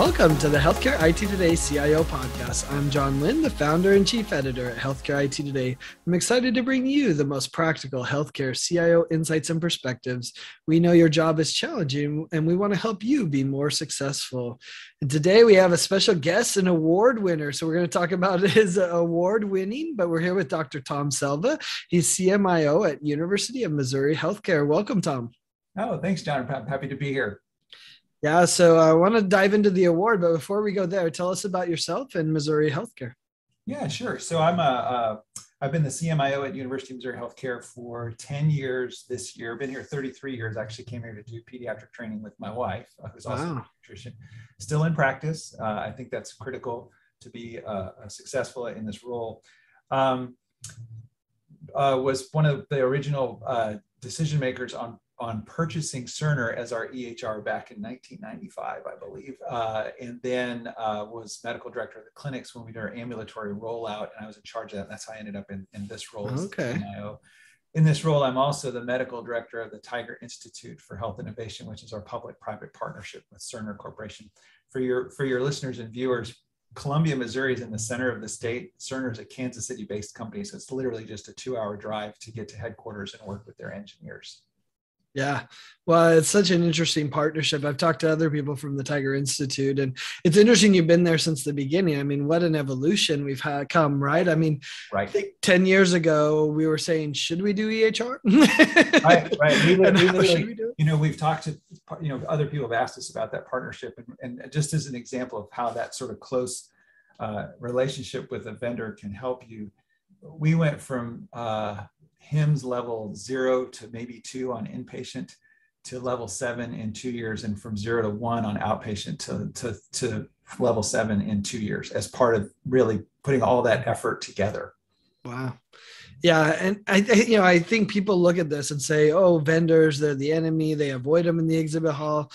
Welcome to the Healthcare IT Today CIO podcast. I'm John Lynn, the founder and chief editor at Healthcare IT Today. I'm excited to bring you the most practical healthcare CIO insights and perspectives. We know your job is challenging and we want to help you be more successful. And today we have a special guest, an award winner. So we're going to talk about his award winning, but we're here with Dr. Tom Selva. He's CMIO at University of Missouri Healthcare. Welcome, Tom. Oh, thanks, John. I'm happy to be here. Yeah, so I want to dive into the award, but before we go there, tell us about yourself and Missouri Healthcare. Yeah, sure. So I've been the CMIO at University of Missouri Healthcare for 10 years this year. Been here 33 years. Actually came here to do pediatric training with my wife, who's also a pediatrician. Still in practice. I think that's critical to be successful in this role. Was one of the original decision makers on purchasing Cerner as our EHR back in 1995, I believe. And then was medical director of the clinics when we did our ambulatory rollout, and I was in charge of that. And that's how I ended up in this role. Okay. In this role, I'm also the medical director of the Tiger Institute for Health Innovation, which is our public-private partnership with Cerner Corporation. For your listeners and viewers, Columbia, Missouri is in the center of the state. Cerner is a Kansas City-based company, so it's literally just a 2-hour drive to get to headquarters and work with their engineers. Yeah. Well, it's such an interesting partnership. I've talked to other people from the Tiger Institute, and it's interesting you've been there since the beginning. I mean, what an evolution we've had come, right? I mean, right. I think 10 years ago, we were saying, should we do EHR? Right. We do it? You know, we've talked to, you know, other people have asked us about that partnership. And just as an example of how that sort of close relationship with a vendor can help you, we went from HIMSS level 0 to maybe 2 on inpatient to level 7 in 2 years, and from 0 to 1 on outpatient to level 7 in 2 years as part of really putting all that effort together. Wow. Yeah. And I think people look at this and say, oh, vendors, they're the enemy. They avoid them in the exhibit hall.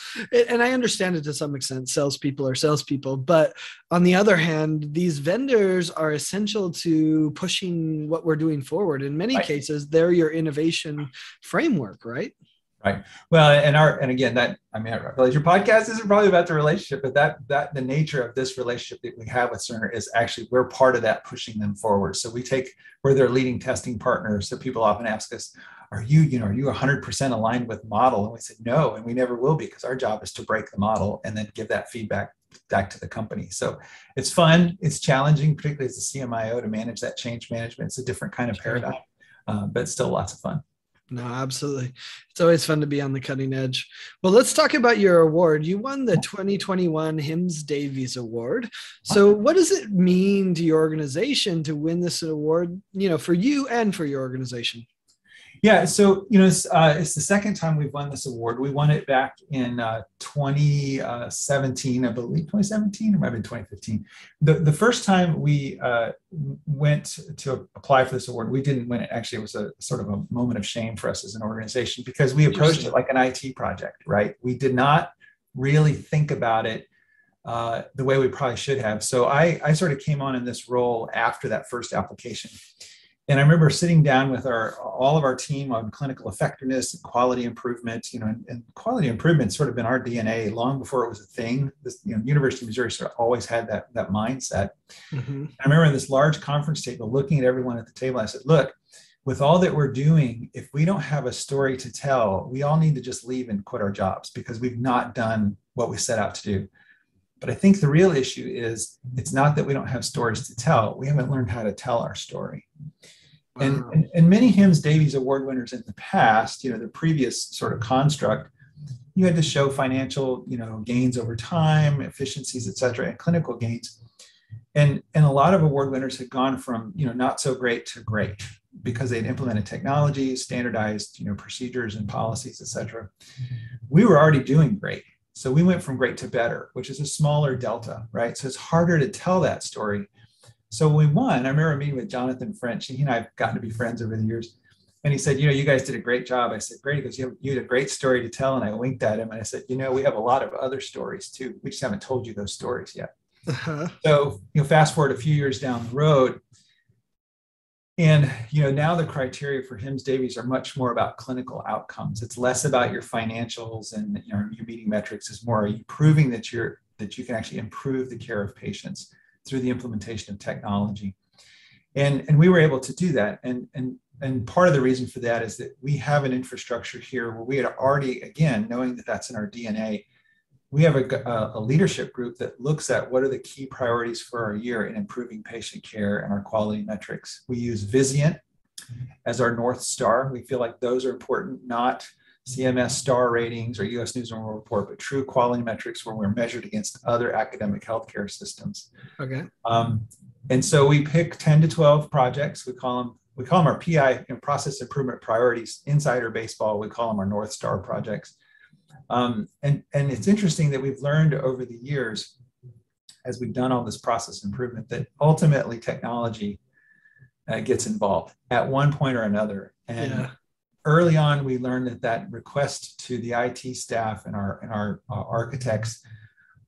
And I understand it to some extent, salespeople are salespeople. But on the other hand, these vendors are essential to pushing what we're doing forward. In many cases, they're your innovation framework, right? Right. Well, I realize your podcast isn't probably about the relationship, but that the nature of this relationship that we have with Cerner is actually we're part of that pushing them forward. So we're their leading testing partner. So people often ask us, are you 100% aligned with model? And we said no, and we never will be, because our job is to break the model and then give that feedback back to the company. So it's fun, it's challenging, particularly as a CMIO, to manage that change management. It's a different kind of paradigm, but still lots of fun. No, absolutely. It's always fun to be on the cutting edge. Well, let's talk about your award. You won the 2021 HIMSS Davies Award. So what does it mean to your organization to win this award, you know, for you and for your organization? Yeah. So, you know, it's the second time we've won this award. We won it back in 2017, I believe, 2017, or maybe 2015. The first time we went to apply for this award, we didn't win it. Actually, it was a sort of a moment of shame for us as an organization, because we approached it like an IT project, right? We did not really think about it the way we probably should have. So I sort of came on in this role after that first application. And I remember sitting down with all of our team on clinical effectiveness and quality improvement, you know, and quality improvement sort of been our DNA long before it was a thing. University of Missouri sort of always had that mindset. Mm-hmm. I remember this large conference table, looking at everyone at the table, I said, look, with all that we're doing, if we don't have a story to tell, we all need to just leave and quit our jobs, because we've not done what we set out to do. But I think the real issue is, it's not that we don't have stories to tell. We haven't learned how to tell our story. Wow. And many HIMSS Davies Award winners in the past, you know, the previous sort of construct, you had to show financial, you know, gains over time, efficiencies, et cetera, and clinical gains. And a lot of award winners had gone from, you know, not so great to great, because they'd implemented technology, standardized, you know, procedures and policies, et cetera. We were already doing great. So we went from great to better, which is a smaller delta, right? So it's harder to tell that story. So when we won, I remember meeting with Jonathan French, and he and I have gotten to be friends over the years. And he said, you know, you guys did a great job. I said, great. He goes, you had a great story to tell. And I winked at him and I said, you know, we have a lot of other stories too. We just haven't told you those stories yet. Uh-huh. So, you know, fast forward a few years down the road, and, you know, now the criteria for HIMSS Davies are much more about clinical outcomes. It's less about your financials and, you know, your meeting metrics. It's more, are you proving that you're that you can actually improve the care of patients through the implementation of technology. And we were able to do that. And part of the reason for that is that we have an infrastructure here where we had already, again, knowing that that's in our DNA, we have a leadership group that looks at what are the key priorities for our year in improving patient care and our quality metrics. We use Visient as our North Star. We feel like those are important, not CMS star ratings or US News and World Report, but true quality metrics where we're measured against other academic healthcare systems. Okay. And so we pick 10 to 12 projects. We call them our PI and process improvement priorities. Insider baseball, we call them our North Star projects. And it's interesting that we've learned over the years, as we've done all this process improvement, that ultimately technology gets involved at one point or another. And yeah. Early on, we learned that that request to the IT staff and our architects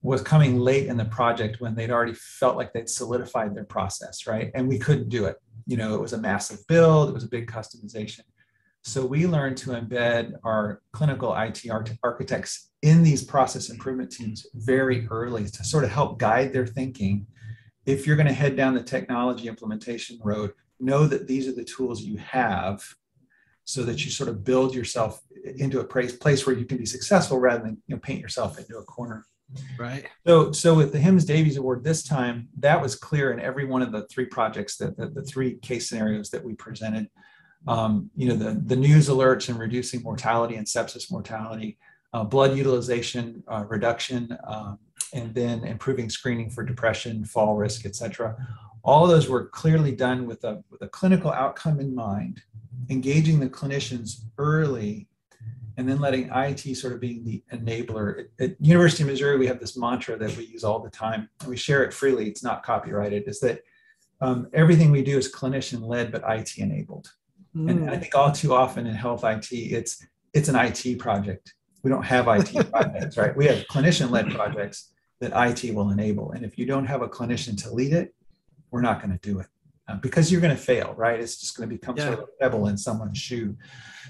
was coming late in the project when they'd already felt like they'd solidified their process, right? And we couldn't do it. You know, it was a massive build, it was a big customization. So we learned to embed our clinical IT architects in these process improvement teams very early to sort of help guide their thinking. If you're going to head down the technology implementation road, know that these are the tools you have, so that you sort of build yourself into a place where you can be successful rather than, you know, paint yourself into a corner. Right. So with the HIMSS Davies Award this time, that was clear in every one of the three projects, that the three case scenarios that we presented. You know, the news alerts and reducing mortality and sepsis mortality, blood utilization reduction, and then improving screening for depression, fall risk, et cetera. All of those were clearly done with a clinical outcome in mind, engaging the clinicians early, and then letting IT sort of being the enabler. At University of Missouri, we have this mantra that we use all the time, and we share it freely, it's not copyrighted, is that everything we do is clinician-led, but IT-enabled. Mm. And I think all too often in health IT, it's an IT project. We don't have IT projects, right? We have clinician-led projects that IT will enable. And if you don't have a clinician to lead it, we're not going to do it because you're going to fail, right? It's just going to become sort of a pebble in someone's shoe.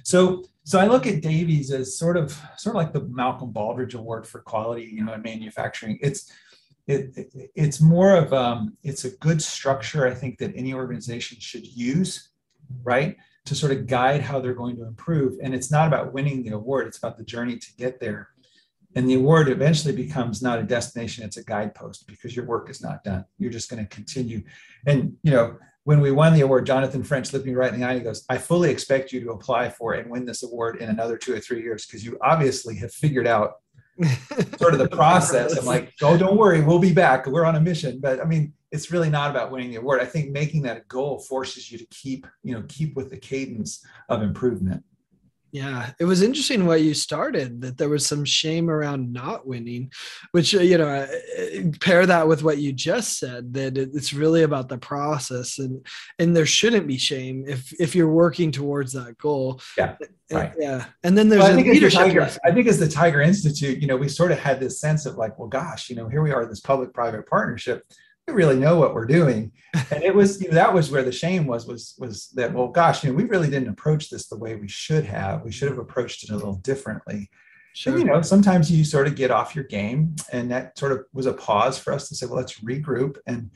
So I look at Davies as sort of like the Malcolm Baldrige Award for quality, you know, in manufacturing. It's more of it's a good structure, I think, that any organization should use, right, to sort of guide how they're going to improve. And it's not about winning the award; it's about the journey to get there. And the award eventually becomes not a destination, it's a guidepost, because your work is not done. You're just going to continue. And, you know, when we won the award, Jonathan French looked me right in the eye and he goes, I fully expect you to apply for and win this award in another 2 or 3 years, because you obviously have figured out sort of the process. I'm like, oh, don't worry, we'll be back. We're on a mission. But I mean, it's really not about winning the award. I think making that a goal forces you to keep with the cadence of improvement. Yeah, it was interesting why you started, that there was some shame around not winning, which, you know, pair that with what you just said, that it's really about the process, and there shouldn't be shame if you're working towards that goal. Yeah, right. Yeah. And then there's a leadership. I think as the Tiger Institute, you know, we sort of had this sense of like, well, gosh, you know, here we are in this public-private partnership. We really know what we're doing. And it was, you know, that was where the shame was that, well, gosh, you know, we really didn't approach this the way we should have. We should have approached it a little differently. Sure. And, you know, sometimes you sort of get off your game, and that sort of was a pause for us to say, well, let's regroup. And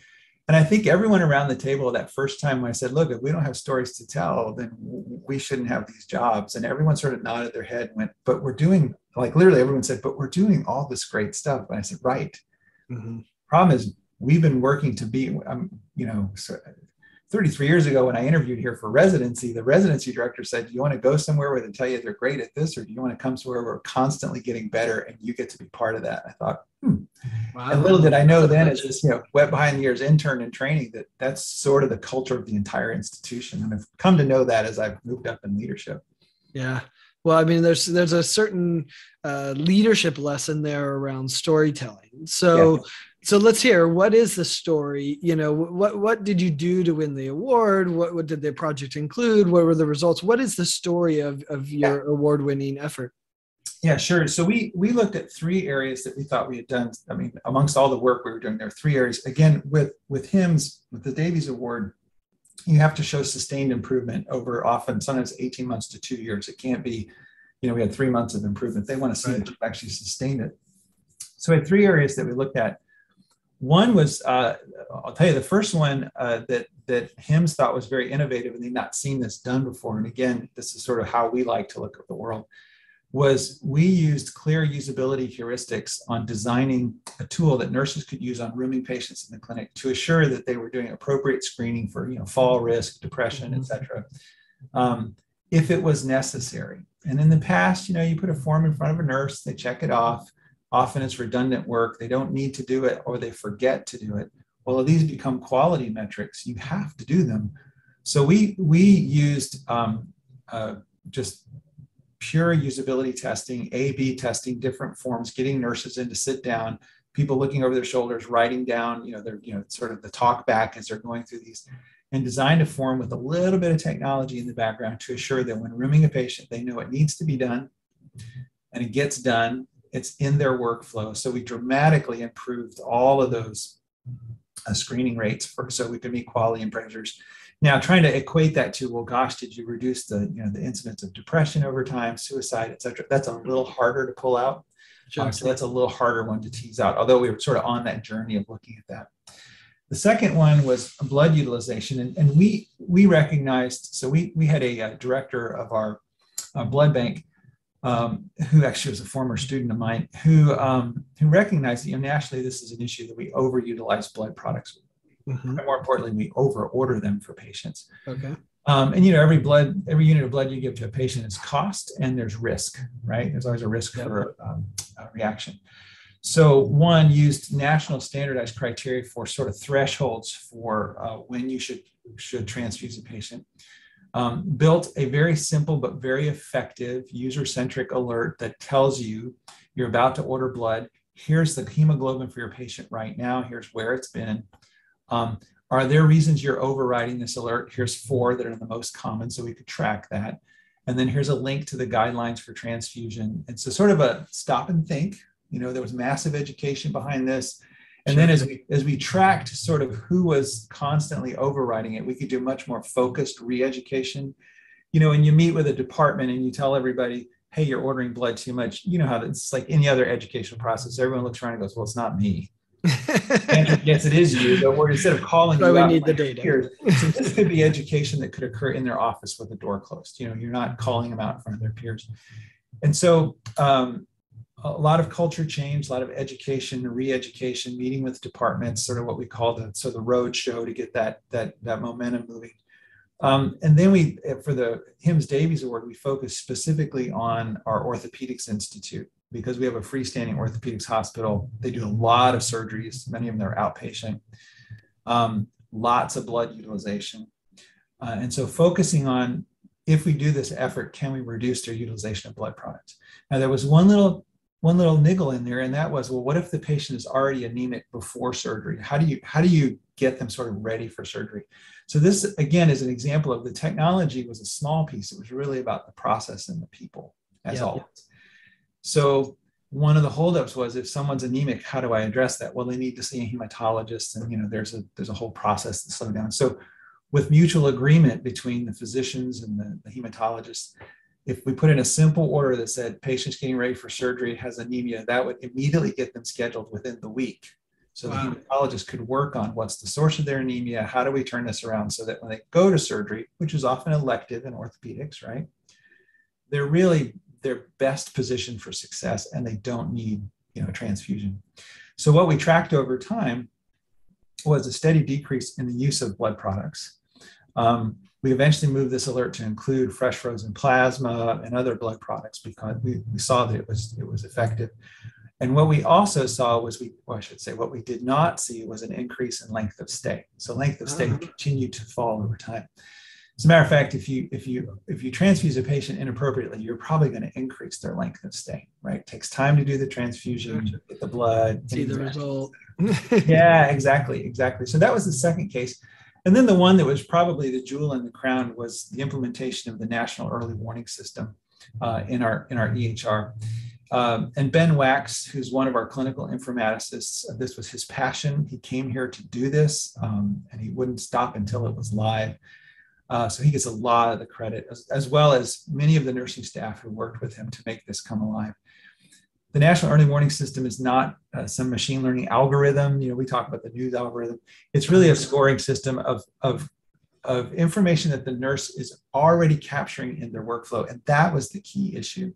I think everyone around the table that first time when I said, look, if we don't have stories to tell, then we shouldn't have these jobs. And everyone sort of nodded their head and went, but we're doing, like, literally everyone said, but we're doing all this great stuff. And I said, right. Mm-hmm. Problem is, we've been working to be, you know, 33 years ago when I interviewed here for residency, the residency director said, do you want to go somewhere where they tell you they're great at this, or do you want to come somewhere where we're constantly getting better and you get to be part of that? I thought, Wow. And little did I know then, as this, you know, wet behind the ears intern in training, that that's sort of the culture of the entire institution. And I've come to know that as I've moved up in leadership. Yeah. Well, I mean, there's a certain leadership lesson there around storytelling. So, yeah. So let's hear, what is the story? You know, what did you do to win the award? What did the project include? What were the results? What is the story of your award-winning effort? Yeah, sure. So we looked at three areas that we thought we had done. I mean, amongst all the work we were doing, there are three areas. Again, with HIMSS, with the Davies Award, you have to show sustained improvement over often, sometimes 18 months to 2 years. It can't be, you know, we had 3 months of improvement. They want to see that you actually sustained it. So we had three areas that we looked at. One was, I'll tell you, the first one that HIMSS thought was very innovative, and they'd not seen this done before. And again, this is sort of how we like to look at the world, was we used clear usability heuristics on designing a tool that nurses could use on rooming patients in the clinic to assure that they were doing appropriate screening for, you know, fall risk, depression, et cetera, if it was necessary. And in the past, you know, you put a form in front of a nurse, they check it off. Often it's redundant work. They don't need to do it, or they forget to do it. Well, these become quality metrics. You have to do them. So we used just pure usability testing, A/B testing, different forms, getting nurses in to sit down, people looking over their shoulders, writing down, you know, their, you know, sort of the talk back as they're going through these, and designed a form with a little bit of technology in the background to assure that when rooming a patient, they know it needs to be done, and it gets done. It's in their workflow. So we dramatically improved all of those screening rates so we could meet quality and pressures. Now, trying to equate that to, well, gosh, did you reduce the, you know, the incidence of depression over time, suicide, et cetera? That's a little harder to pull out. Sure. So that's a little harder one to tease out, although we were sort of on that journey of looking at that. The second one was blood utilization. And we recognized, so we had a director of our blood bank, who actually was a former student of mine, who recognized that, you know, nationally this is an issue that we overutilize blood products. Mm-hmm. But more importantly, we overorder them for patients. Okay. And you know, every unit of blood you give to a patient is cost, and there's risk, right? There's always a risk for a reaction. So one used national standardized criteria for sort of thresholds for when you should transfuse a patient. Built a very simple but very effective user-centric alert that tells you you're about to order blood. Here's the hemoglobin for your patient right now. Here's where it's been. Are there reasons you're overriding this alert? Here's 4 that are the most common, so we could track that. And then here's a link to the guidelines for transfusion. And so sort of a stop and think. You know, there was massive education behind this. And then as we tracked sort of who was constantly overriding it, we could do much more focused re-education. You know, when you meet with a department and you tell everybody, hey, you're ordering blood too much, you know how it's like any other educational process. Everyone looks around and goes, well, it's not me. And yes, it is you, but instead of calling you out, we need the data. So this could be education that could occur in their office with the door closed. You know, you're not calling them out in front of their peers. And so, a lot of culture change, a lot of education, re-education, meeting with departments, sort of what we call the road show to get that momentum moving. And then we, for the HIMSS Davies Award, we focused specifically on our orthopedics institute because we have a freestanding orthopedics hospital. They do a lot of surgeries. Many of them are outpatient. Lots of blood utilization. And so focusing on, if we do this effort, can we reduce their utilization of blood products? Now, there was one little niggle in there, and that was, well, what if the patient is already anemic before surgery? How do you get them sort of ready for surgery? So this, again, is an example of the technology was a small piece. It was really about the process and the people, as always. So one of the holdups was, if someone's anemic, how do I address that? Well, they need to see a hematologist, and you know, there's a whole process to slow down. So with mutual agreement between the physicians and the hematologists, if we put in a simple order that said patients getting ready for surgery has anemia, that would immediately get them scheduled within the week. So the hematologist could work on what's the source of their anemia, how do we turn this around so that when they go to surgery, which is often elective in orthopedics, right, they're really their best position for success, and they don't need, you know, transfusion. So what we tracked over time was a steady decrease in the use of blood products. We eventually moved this alert to include fresh frozen plasma and other blood products because we saw that it was effective. And what we also saw was what we did not see was an increase in length of stay. So length of stay continued to fall over time. As a matter of fact, if you transfuse a patient inappropriately, you're probably going to increase their length of stay, right? It takes time to do the transfusion, get the blood, see the result. Yeah, exactly. So that was the second case. And then the one that was probably the jewel in the crown was the implementation of the National Early Warning System in our EHR. And Ben Wax, who's one of our clinical informaticists, this was his passion. He came here to do this, and he wouldn't stop until it was live. So he gets a lot of the credit, as well as many of the nursing staff who worked with him to make this come alive. The National Early Warning System is not some machine learning algorithm. You know, we talk about the news algorithm. It's really a scoring system of information that the nurse is already capturing in their workflow. And that was the key issue.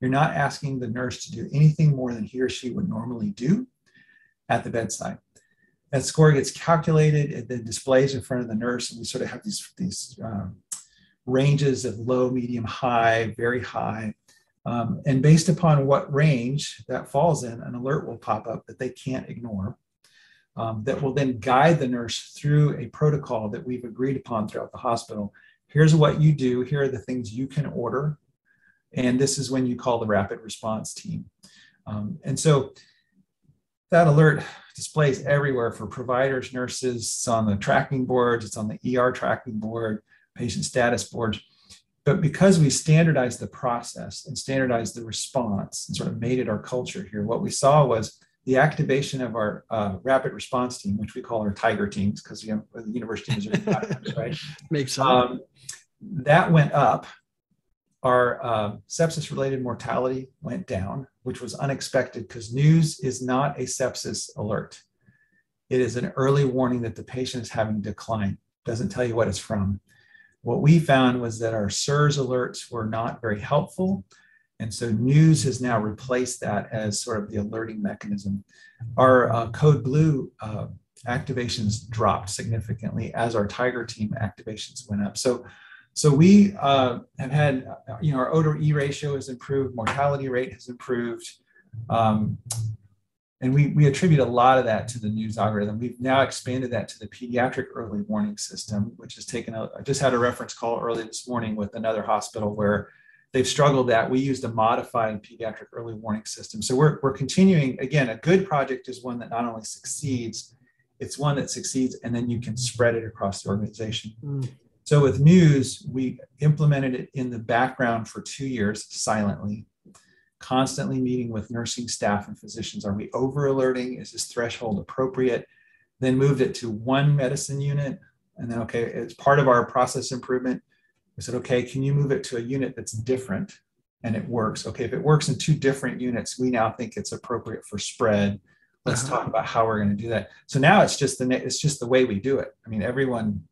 You're not asking the nurse to do anything more than he or she would normally do at the bedside. That score gets calculated and then displays in front of the nurse. And we sort of have these ranges of low, medium, high, very high. And based upon what range that falls in, an alert will pop up that they can't ignore, that will then guide the nurse through a protocol that we've agreed upon throughout the hospital. Here's what you do. Here are the things you can order. And this is when you call the rapid response team. And so that alert displays everywhere for providers, nurses. It's on the tracking boards. It's on the ER tracking board, patient status boards. But because we standardized the process and standardized the response and sort of made it our culture here, what we saw was the activation of our rapid response team, which we call our Tiger teams, because you know, the University of Missouri Healthcare, right? Makes sense. That went up. Our sepsis-related mortality went down, which was unexpected because news is not a sepsis alert. It is an early warning that the patient is having decline. Doesn't tell you what it's from. What we found was that our SIRS alerts were not very helpful. And so news has now replaced that as sort of the alerting mechanism. Our Code Blue activations dropped significantly as our Tiger team activations went up. So we have had, you know, our O/E ratio has improved, mortality rate has improved, and we attribute a lot of that to the news algorithm. We've now expanded that to the pediatric early warning system, which has taken a, I just had a reference call early this morning with another hospital where they've struggled that. We used a modified pediatric early warning system. So we're continuing, again, a good project is one that not only succeeds, it's one that succeeds and then you can spread it across the organization. Mm. So with news, we implemented it in the background for 2 years silently, constantly meeting with nursing staff and physicians. Are we over alerting? Is this threshold appropriate? Then moved it to one medicine unit. And then, okay, as part of our process improvement, we said, okay, can you move it to a unit that's different? And it works. Okay, if it works in two different units, we now think it's appropriate for spread. Let's talk about how we're going to do that. So now it's just the way we do it. I mean, everyone.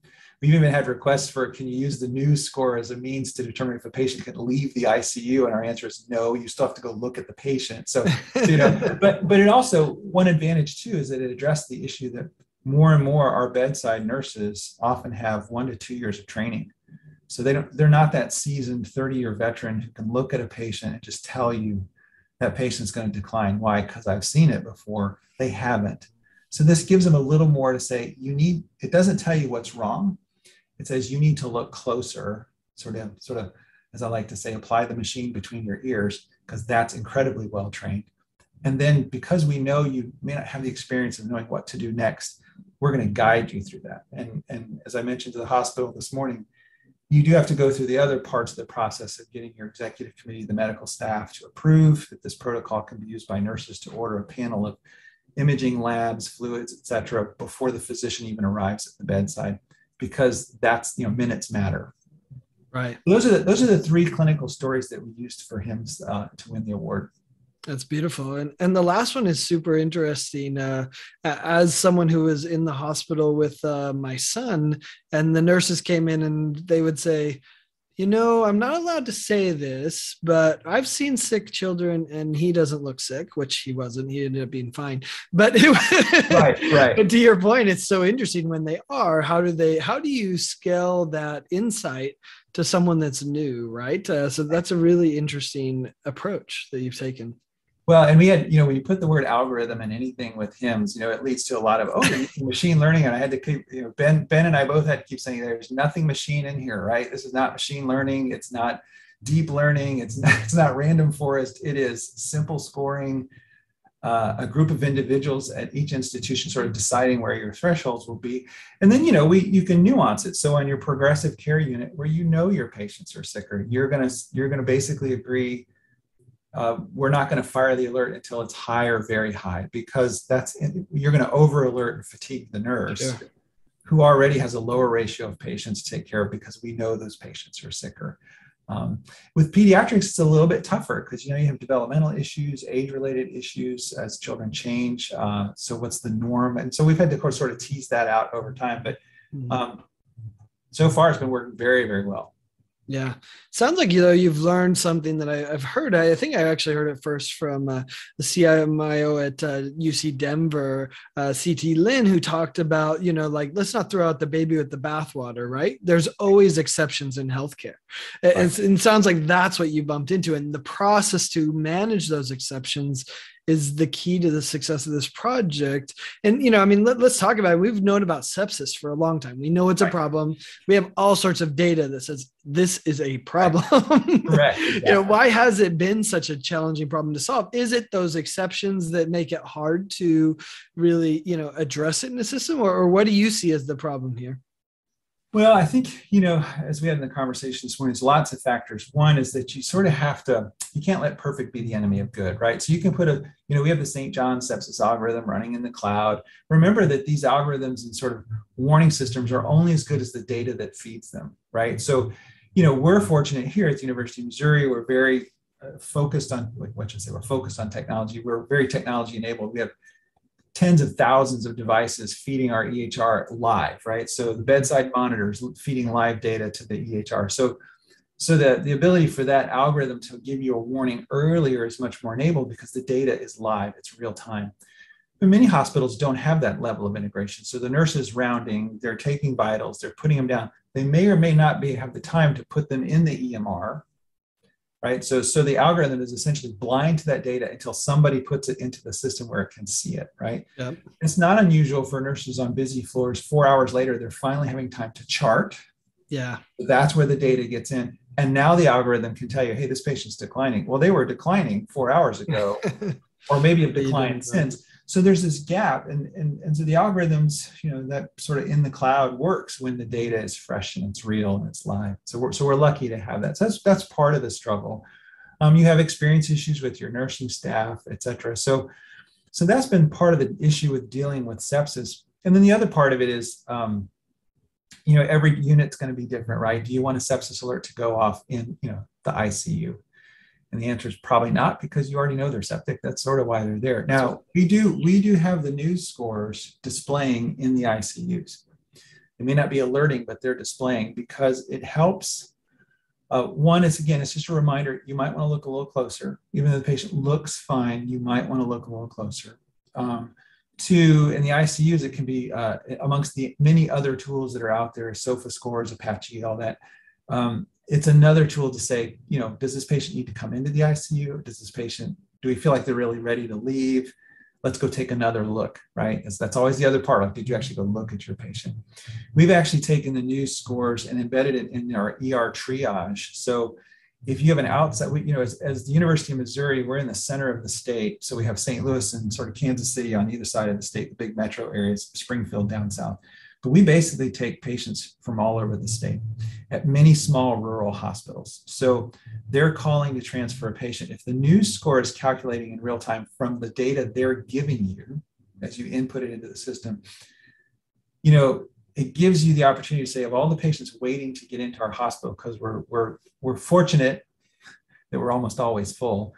We've even had requests for, can you use the news score as a means to determine if a patient can leave the ICU? And our answer is no, you still have to go look at the patient. So, you know, but it also, one advantage too, is that it addressed the issue that more and more our bedside nurses often have 1 to 2 years of training. So they're not that seasoned 30-year veteran who can look at a patient and just tell you that patient's going to decline. Why? Because I've seen it before. They haven't. So this gives them a little more to say, it doesn't tell you what's wrong. It says you need to look closer, sort of, as I like to say, apply the machine between your ears, because that's incredibly well trained. And then because we know you may not have the experience of knowing what to do next, we're going to guide you through that. And as I mentioned to the hospital this morning, you do have to go through the other parts of the process of getting your executive committee, the medical staff to approve that this protocol can be used by nurses to order a panel of imaging labs, fluids, et cetera, before the physician even arrives at the bedside. Because that's, you know, minutes matter. Right. Those are the three clinical stories that we used for HIMSS to win the award. That's beautiful. And the last one is super interesting. As someone who was in the hospital with my son, and the nurses came in and they would say, you know, I'm not allowed to say this, but I've seen sick children and he doesn't look sick, which he wasn't. He ended up being fine. But, right. But to your point, it's so interesting when they are. How do you scale that insight to someone that's new, right? So that's a really interesting approach that you've taken. Well, and we had, you know, when you put the word algorithm in anything with HIMSS, you know, it leads to a lot of, machine learning. And I had to keep, you know, Ben and I both had to keep saying, there's nothing machine in here, right? This is not machine learning. It's not deep learning. It's not random forest. It is simple scoring, a group of individuals at each institution sort of deciding where your thresholds will be. And then, you know, you can nuance it. So on your progressive care unit where, you know, your patients are sicker, you're going to basically agree, we're not going to fire the alert until it's high or very high, because you're going to over alert and fatigue the nurse, yeah, who already has a lower ratio of patients to take care of because we know those patients are sicker. With pediatrics, it's a little bit tougher because, you have developmental issues, age-related issues as children change. So what's the norm? And so we've had to sort of tease that out over time, but so far it's been working very, very well. Yeah. Sounds like, you've learned something that I've heard. I think I actually heard it first from the CMIO at UC Denver, CT Lynn, who talked about, let's not throw out the baby with the bathwater, right? There's always exceptions in healthcare. Right. And it sounds like that's what you bumped into. And the process to manage those exceptions is the key to the success of this project. And, let's talk about it. We've known about sepsis for a long time. We know it's a problem. We have all sorts of data that says this is a problem. Correct. Exactly. Why has it been such a challenging problem to solve? Is it those exceptions that make it hard to really, address it in the system? Or what do you see as the problem here? Well, I think, as we had in the conversation this morning, there's lots of factors. One is that you sort of have to, you can't let perfect be the enemy of good, right? So you can put a, we have the St. John sepsis algorithm running in the cloud. Remember that these algorithms and sort of warning systems are only as good as the data that feeds them, right? So, we're fortunate here at the University of Missouri. We're very focused on, we're focused on technology. We're very technology enabled. We have tens of thousands of devices feeding our EHR live, right? So the bedside monitors feeding live data to the EHR. So the ability for that algorithm to give you a warning earlier is much more enabled because the data is live, it's real time. But many hospitals don't have that level of integration. So the nurse is rounding, they're taking vitals, they're putting them down. They may or may not have the time to put them in the EMR, right? So the algorithm is essentially blind to that data until somebody puts it into the system where it can see it, right? Yep. It's not unusual for nurses on busy floors, 4 hours later, they're finally having time to chart. Yeah. That's where the data gets in. And now the algorithm can tell you, hey, this patient's declining. Well, they were declining 4 hours ago, or maybe have declined since. So there's this gap. And so the algorithms, that sort of in the cloud works when the data is fresh and it's real and it's live. So we're lucky to have that. So that's part of the struggle. You have experience issues with your nursing staff, et cetera. So that's been part of the issue with dealing with sepsis. And then the other part of it is, every unit's going to be different, right? Do you want a sepsis alert to go off in, the ICU? And the answer is probably not, because you already know they're septic. That's sort of why they're there. Now, we do have the news scores displaying in the ICUs. They may not be alerting, but they're displaying because it helps. One is, again, it's just a reminder. You might want to look a little closer. Even though the patient looks fine, you might want to look a little closer. Two, in the ICUs, it can be amongst the many other tools that are out there, SOFA scores, Apache, all that. It's another tool to say, does this patient need to come into the ICU? Do we feel like they're really ready to leave? Let's go take another look, right? That's always the other part. Like, did you actually go look at your patient? We've actually taken the news scores and embedded it in our ER triage. So if you have an outside, as the University of Missouri, we're in the center of the state. So we have St. Louis and sort of Kansas City on either side of the state, the big metro areas, Springfield down south. But we basically take patients from all over the state at many small rural hospitals. So they're calling to transfer a patient. If the news score is calculating in real time from the data they're giving you as you input it into the system, it gives you the opportunity to say, of all the patients waiting to get into our hospital, because we're fortunate that we're almost always full.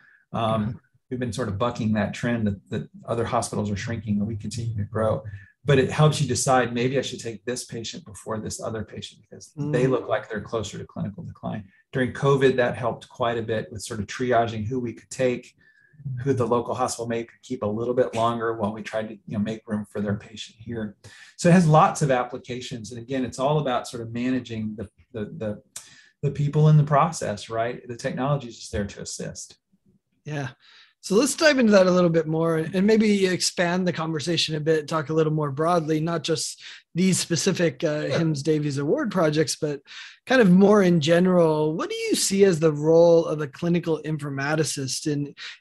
We've been sort of bucking that trend that other hospitals are shrinking and we continue to grow. But it helps you decide, maybe I should take this patient before this other patient because they look like they're closer to clinical decline. During COVID, that helped quite a bit with sort of triaging who we could take, who the local hospital may keep a little bit longer while we tried to make room for their patient here. So it has lots of applications. And again, it's all about sort of managing the people in the process, right? The technology is just there to assist. Yeah. So let's dive into that a little bit more and maybe expand the conversation a bit, talk a little more broadly, not just these specific HIMSS Davies Award projects, but kind of more in general. What do you see as the role of a clinical informaticist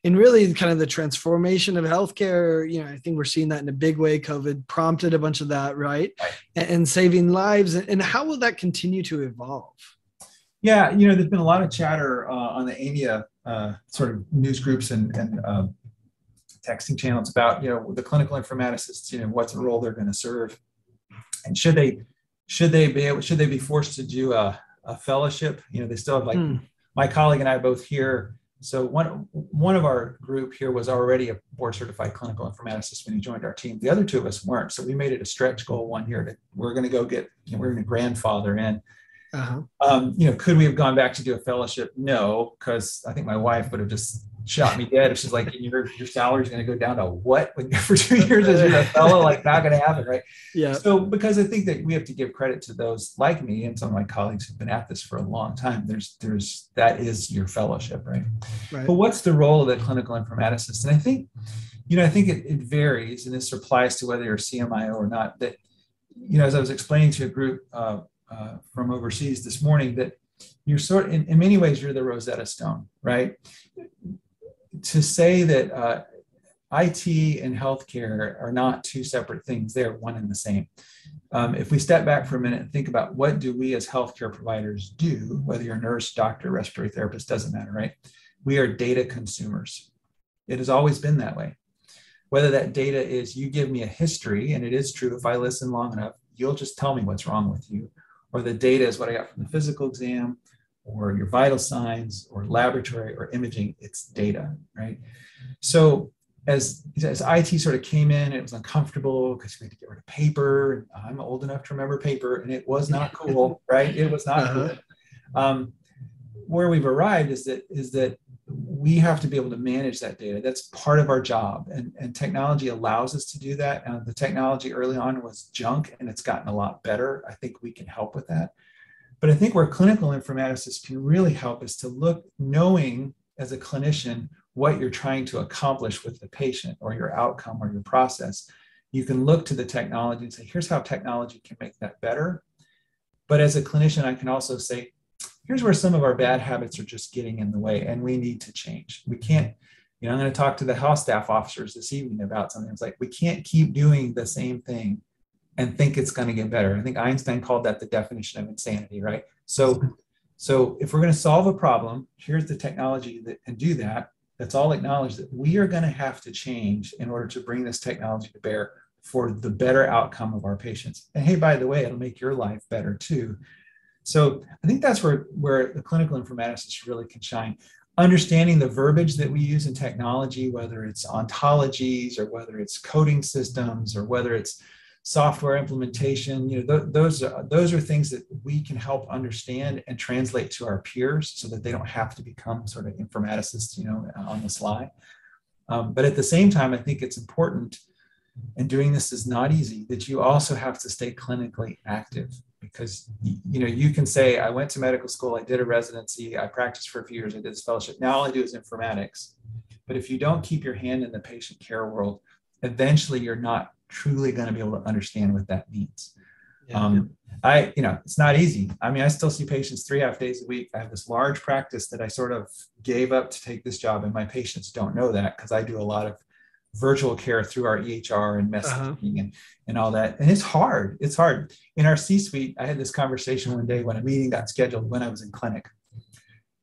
in really kind of the transformation of healthcare? I think we're seeing that in a big way. COVID prompted a bunch of that, right? And saving lives. And how will that continue to evolve? Yeah, there's been a lot of chatter on the AMIA sort of news groups and texting channels about the clinical informaticists, what's the role they're going to serve, and should they be forced to do a fellowship? They still have like my colleague and I both here, so one of our group here was already a board-certified clinical informaticist when he joined our team. The other two of us weren't, so we made it a stretch goal one year that we're going to go get, we're going to grandfather in. Uh-huh. Could we have gone back to do a fellowship? No, because I think my wife would have just shot me dead if she's like, your salary's going to go down to what when you're for 2 years as a fellow? Like, not going to happen, right? Yeah. So, because I think that we have to give credit to those like me and some of my colleagues who've been at this for a long time. There's that is your fellowship, right? Right. But what's the role of the clinical informaticist? And I think, I think it varies, and this applies to whether you're a CMIO or not. That, as I was explaining to a group from overseas this morning, that you're sort of, in many ways, you're the Rosetta Stone, right? To say that IT and healthcare are not two separate things, they're one and the same. If we step back for a minute and think about what do we as healthcare providers do, whether you're a nurse, doctor, respiratory therapist, doesn't matter, right? We are data consumers. It has always been that way. Whether that data is you give me a history, and it is true, if I listen long enough, you'll just tell me what's wrong with you, or the data is what I got from the physical exam, or your vital signs, or laboratory, or imaging. It's data, right? So as IT sort of came in, it was uncomfortable because we had to get rid of paper. I'm old enough to remember paper, and it was not cool, right? It was not cool. Where we've arrived is that we have to be able to manage that data. That's part of our job, and technology allows us to do that. The technology early on was junk, and it's gotten a lot better. I think we can help with that. But I think where clinical informaticists can really help is to knowing as a clinician what you're trying to accomplish with the patient or your outcome or your process. You can look to the technology and say, here's how technology can make that better. But as a clinician, I can also say, here's where some of our bad habits are just getting in the way and we need to change. We can't, I'm going to talk to the health staff officers this evening about something. It's like, we can't keep doing the same thing and think it's going to get better. I think Einstein called that the definition of insanity, right? So if we're going to solve a problem, here's the technology that can do that. Let's all acknowledge that we are going to have to change in order to bring this technology to bear for the better outcome of our patients. And hey, by the way, it'll make your life better too. So I think that's where the clinical informaticists really can shine. Understanding the verbiage that we use in technology, whether it's ontologies or whether it's coding systems or whether it's software implementation, those are things that we can help understand and translate to our peers so that they don't have to become sort of informaticists, on the sly. But at the same time, I think it's important, and doing this is not easy, that you also have to stay clinically active. Because, you can say, I went to medical school, I did a residency, I practiced for a few years, I did this fellowship. Now all I do is informatics. But if you don't keep your hand in the patient care world, eventually you're not truly going to be able to understand what that means. Yeah. It's not easy. I mean, I still see patients 3.5 days a week. I have this large practice that I sort of gave up to take this job. And my patients don't know that because I do a lot of virtual care through our EHR and messaging and all that. And it's hard. It's hard. In our C-suite, I had this conversation one day when a meeting got scheduled when I was in clinic.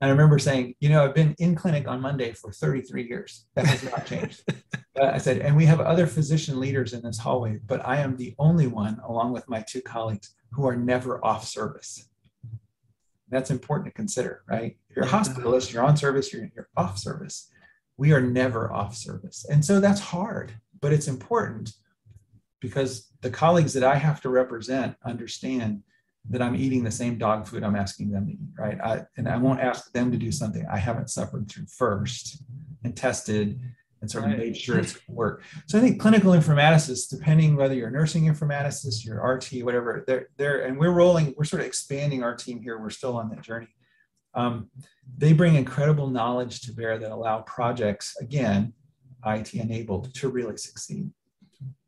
And I remember saying, I've been in clinic on Monday for 33 years. That has not changed. I said, and we have other physician leaders in this hallway, but I am the only one, along with my two colleagues, who are never off service. That's important to consider, right? You're a hospitalist, you're on service, you're off service. We are never off service. And so that's hard, but it's important because the colleagues that I have to represent understand that I'm eating the same dog food I'm asking them to eat, right? And I won't ask them to do something I haven't suffered through first and tested and sort of made sure it's going to work. So I think clinical informaticists, depending whether you're a nursing informaticist, you're RT, whatever, and we're sort of expanding our team here. We're still on that journey. They bring incredible knowledge to bear that allow projects, again, IT enabled, to really succeed.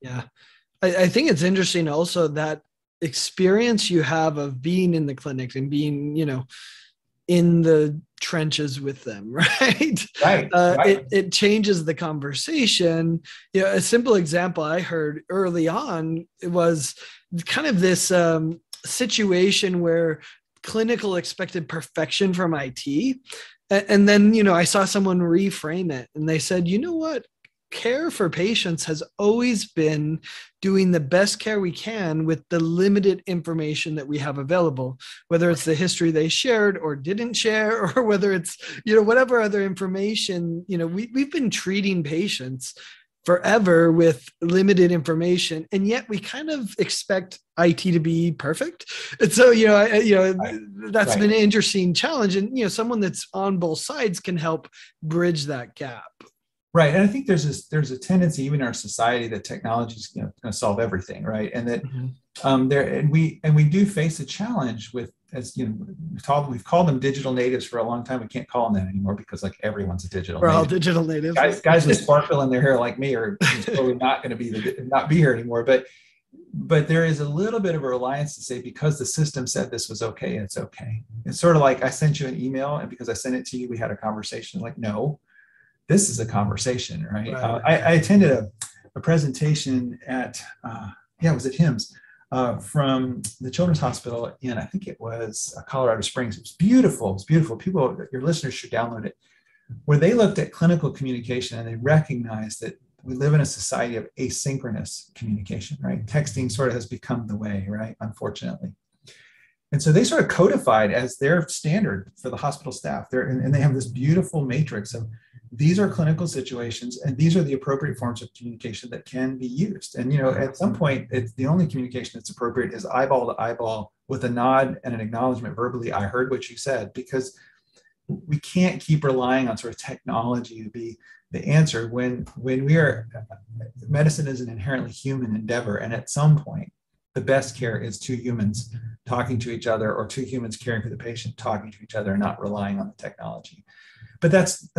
Yeah. I think it's interesting also that experience you have of being in the clinic and being, in the trenches with them, right? Right. It changes the conversation. A simple example I heard early on was kind of this situation where clinical expected perfection from IT. And then, I saw someone reframe it and they said, you know what? care for patients has always been doing the best care we can with the limited information that we have available, whether it's the history they shared or didn't share, or whether it's, you know, whatever other information. You know, we've been treating patients forever with limited information, and yet we kind of expect IT to be perfect. And so, that's been an interesting challenge. And, you know, someone that's on both sides can help bridge that gap. Right. And I think there's a tendency, even in our society, that technology is going to solve everything. Right. And that we do face a challenge with, as you know, we've called them digital natives for a long time. We can't call them that anymore because like everyone's a digital native. We're all digital natives. Guys with sparkle in their hair like me are probably not going to be here anymore. But there is a little bit of a reliance to say, because the system said this was okay, it's okay. It's sort of like I sent you an email, and because I sent it to you, we had a conversation. Like, no. This is a conversation, right? I attended a presentation at, was it HIMSS, from the Children's Hospital in, I think it was Colorado Springs. It was beautiful. It was beautiful. People, your listeners should download it, where they looked at clinical communication, and they recognized that we live in a society of asynchronous communication, right? Texting sort of has become the way, right? Unfortunately. And so they sort of codified as their standard for the hospital staff. And they have this beautiful matrix of, these are clinical situations, and these are the appropriate forms of communication that can be used. And, you know, at some point, it's the only communication that's appropriate is eyeball to eyeball with a nod and an acknowledgement verbally, I heard what you said, because we can't keep relying on sort of technology to be the answer when we are, medicine is an inherently human endeavor. And at some point, the best care is two humans talking to each other, or two humans caring for the patient, talking to each other, and not relying on the technology. But as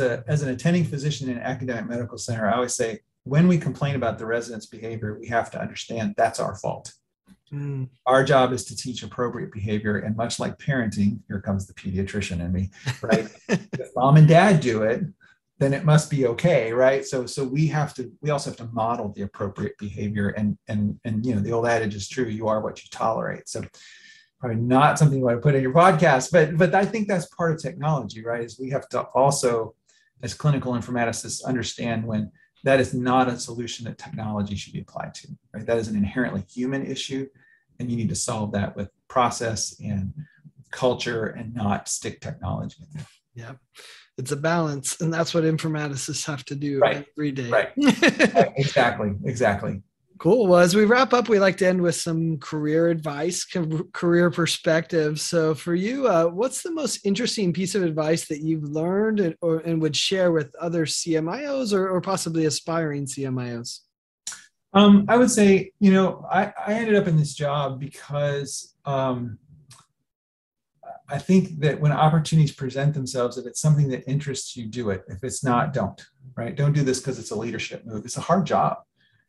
an attending physician in an academic medical center, I always say, when we complain about the resident's behavior, we have to understand that's our fault. Mm. Our job is to teach appropriate behavior. And much like parenting, here comes the pediatrician in me, right? If mom and dad do it, then it must be okay, right? So we also have to model the appropriate behavior. And you know, the old adage is true, you are what you tolerate. So probably not something you want to put in your podcast, but I think that's part of technology, right? Is we have to also, as clinical informaticists, understand when that is not a solution that technology should be applied to, right? That is an inherently human issue, and you need to solve that with process and culture, and not stick technology in there. Yeah. It's a balance, and that's what informaticists have to do every day. Right. Exactly. Cool. Well, as we wrap up, we like to end with some career advice, career perspectives. So for you, what's the most interesting piece of advice that you've learned and would share with other CMIOs or possibly aspiring CMIOs? I would say, you know, I ended up in this job because I think that when opportunities present themselves, if it's something that interests you, do it. If it's not, don't, right? Don't do this because it's a leadership move. It's a hard job.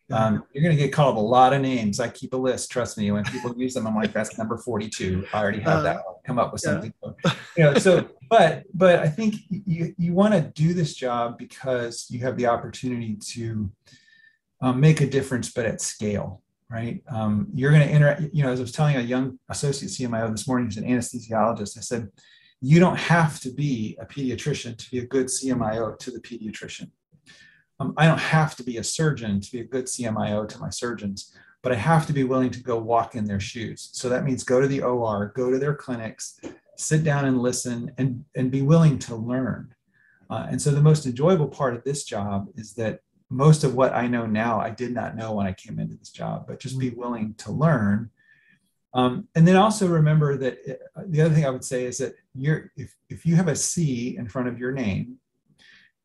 You're going to get called a lot of names. I keep a list, trust me. When people use them, I'm like, that's number 42. I already have that one. Come up with something. You know, so, but I think you want to do this job because you have the opportunity to make a difference, but at scale, right? You're going to interact, you know, as I was telling a young associate CMIO this morning, who's an anesthesiologist, I said, you don't have to be a pediatrician to be a good CMIO to the pediatrician. I don't have to be a surgeon to be a good CMIO to my surgeons, but I have to be willing to go walk in their shoes. So that means go to the OR, go to their clinics, sit down and listen, and be willing to learn. And so the most enjoyable part of this job is that most of what I know now, I did not know when I came into this job, but just be willing to learn. And then also remember that the other thing I would say is that if you have a C in front of your name,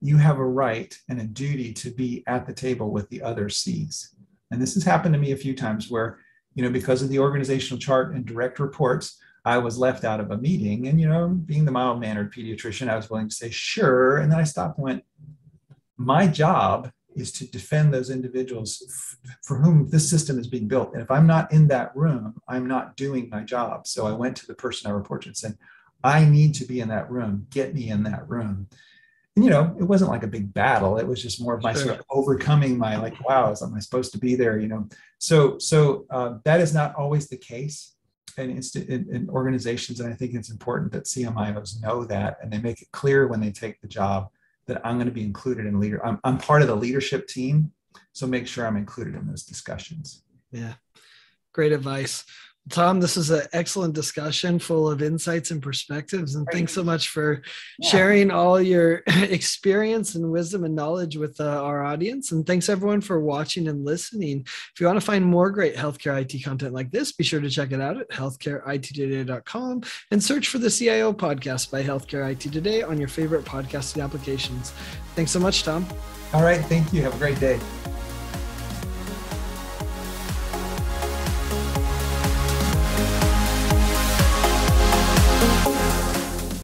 you have a right and a duty to be at the table with the other C's. And this has happened to me a few times where, you know, because of the organizational chart and direct reports, I was left out of a meeting. And, you know, being the mild-mannered pediatrician, I was willing to say, sure. And then I stopped and went, my job is to defend those individuals for whom this system is being built. And if I'm not in that room, I'm not doing my job. So I went to the person I report to and said, I need to be in that room. Get me in that room. And, you know, it wasn't like a big battle. It was just more of my sort of overcoming my like, wow, am I supposed to be there? You know, so that is not always the case in organizations. And I think it's important that CMIOs know that, and they make it clear when they take the job that I'm going to be included in leader. I'm part of the leadership team, so make sure I'm included in those discussions. Yeah, great advice. Tom, this is an excellent discussion full of insights and perspectives. And thanks so much for sharing all your experience and wisdom and knowledge with our audience. And thanks everyone for watching and listening. If you want to find more great healthcare IT content like this, be sure to check it out at healthcareittoday.com and search for the CIO podcast by Healthcare IT Today on your favorite podcasting applications. Thanks so much, Tom. All right. Thank you. Have a great day.